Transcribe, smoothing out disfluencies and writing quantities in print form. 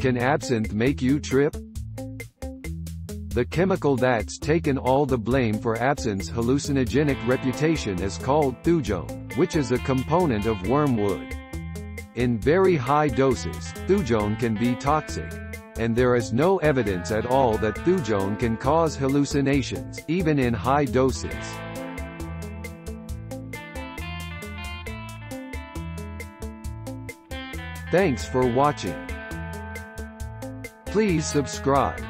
Can absinthe make you trip? The chemical that's taken all the blame for absinthe's hallucinogenic reputation is called thujone, which is a component of wormwood. In very high doses, thujone can be toxic, and there is no evidence at all that thujone can cause hallucinations, even in high doses. Thanks for watching. Please subscribe.